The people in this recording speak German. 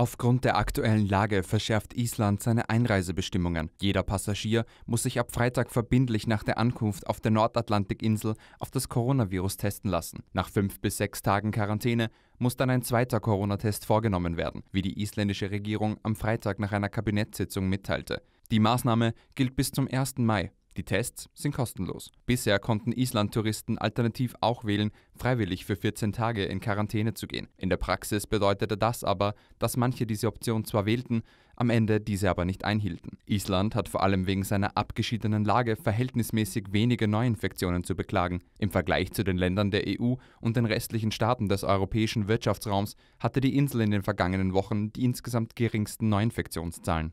Aufgrund der aktuellen Lage verschärft Island seine Einreisebestimmungen. Jeder Passagier muss sich ab Freitag verbindlich nach der Ankunft auf der Nordatlantikinsel auf das Coronavirus testen lassen. Nach 5 bis 6 Tagen Quarantäne muss dann ein zweiter Corona-Test vorgenommen werden, wie die isländische Regierung am Freitag nach einer Kabinettssitzung mitteilte. Die Maßnahme gilt bis zum 1. Mai. Die Tests sind kostenlos. Bisher konnten Island-Touristen alternativ auch wählen, freiwillig für 14 Tage in Quarantäne zu gehen. In der Praxis bedeutete das aber, dass manche diese Option zwar wählten, am Ende diese aber nicht einhielten. Island hat vor allem wegen seiner abgeschiedenen Lage verhältnismäßig wenige Neuinfektionen zu beklagen. Im Vergleich zu den Ländern der EU und den restlichen Staaten des europäischen Wirtschaftsraums hatte die Insel in den vergangenen Wochen die insgesamt geringsten Neuinfektionszahlen.